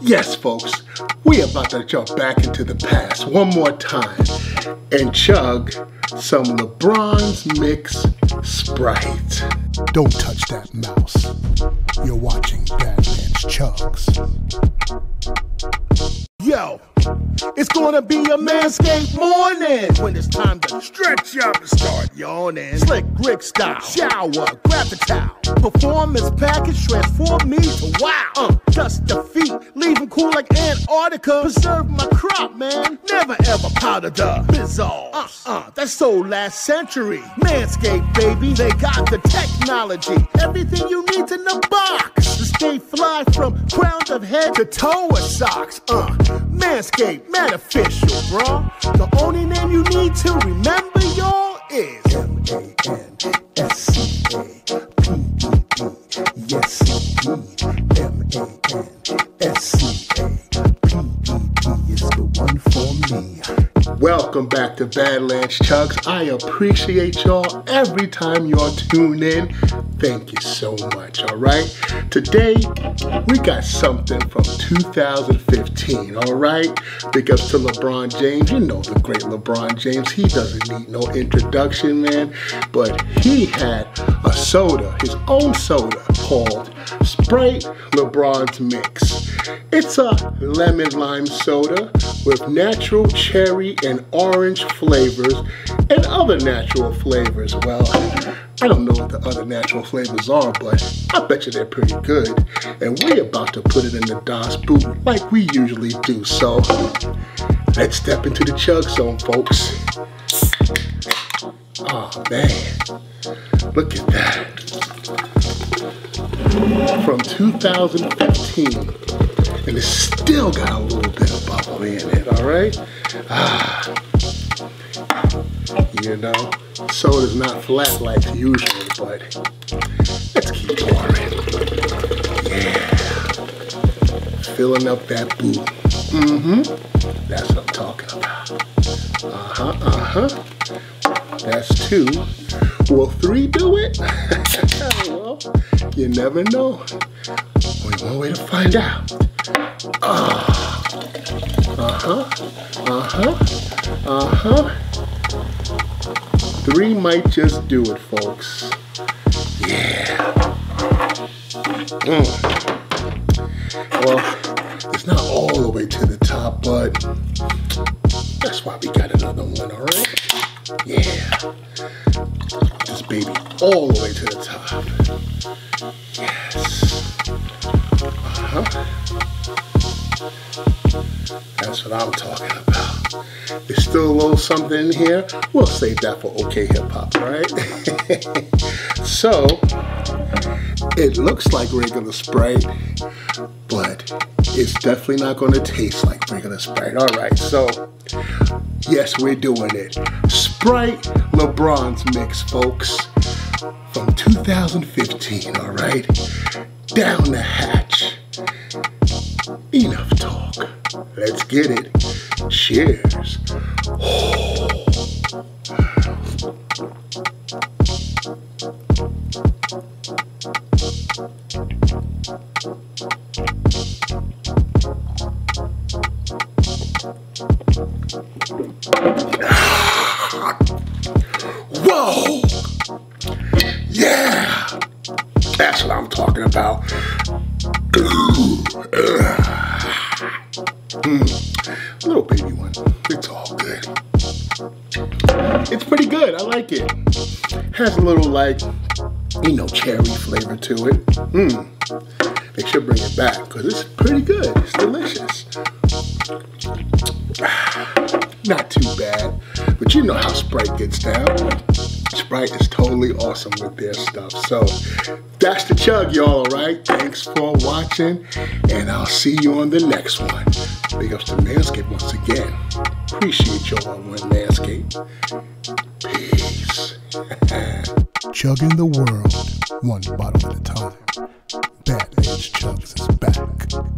Yes, folks, we about to jump back into the past one more time and chug some LeBron's Mix Sprite. Don't touch that mouse. You're watching Badlands Chugs. Yo, it's gonna be a Manscaped morning when it's time to stretch up and start yawning. Slick Rick style, shower, grab the towel. Performance package transform me to wow. Dust the feet, leave them cool like Antarctica. Preserve my crop, man. Never ever powder the bizarre. That's so last century. Manscaped, baby, they got the technology. Everything you need in the box to stay fly from crowns of head to toe or socks. Manscaped, man official, bro. The only name you need to remember, y'all, is M-A-N-S-C-A-P-E-D. Yes, indeed. M-A-N-S-C-A-P-E-D is the one for me. Welcome back to Badlands Chugs. I appreciate y'all every time y'all tune in. Thank you so much, all right? Today, we got something from 2015, all right? Big ups to LeBron James. You know the great LeBron James. He doesn't need no introduction, man. But he had a soda, his own soda, called Sprite LeBron's Mix. It's a lemon lime soda with natural cherry and orange flavors and other natural flavors. Well, I don't know what the other natural flavors are, but I bet you they're pretty good. And we're about to put it in the Das Boot like we usually do. So let's step into the chug zone, folks. Oh man, look at that. From 2015, and it's still got a little bit of bubble in it, all right? You know, soda's not flat like usual, but let's keep pouring. Yeah. Filling up that boot. Mm-hmm. That's what I'm talking about. That's two. Will three do it? Well, you never know. Only one way to find out. Three might just do it, folks. Yeah. Well, it's not all the way to the top, but that's why we got another one, all right? Yeah. This baby all the way to the top. Yes. That's what I'm talking about. There's still a little something in here. We'll save that for OKHIPHOP, right? So, it looks like regular Sprite, but it's definitely not going to taste like regular Sprite. All right, so, yes, we're doing it. Sprite LeBron's Mix, folks, from 2015, all right? Down the hatch. Enough talk. Let's get it. Cheers. Oh. Whoa. Yeah. That's what I'm talking about. Little baby one. It's all good. It's pretty good. I like it. Has a little, like, you know, cherry flavor to it. They should bring it back because it's pretty good. It's delicious. Not too bad. But you know how Sprite gets down. Sprite is totally awesome with their stuff. So that's the chug, y'all, right? Thanks for watching, and I'll see you on the next one. Big ups to Manscaped once again. Appreciate y'all on Manscaped. Peace. Chugging the world, one bottle at a time. Badlands Chugs is back.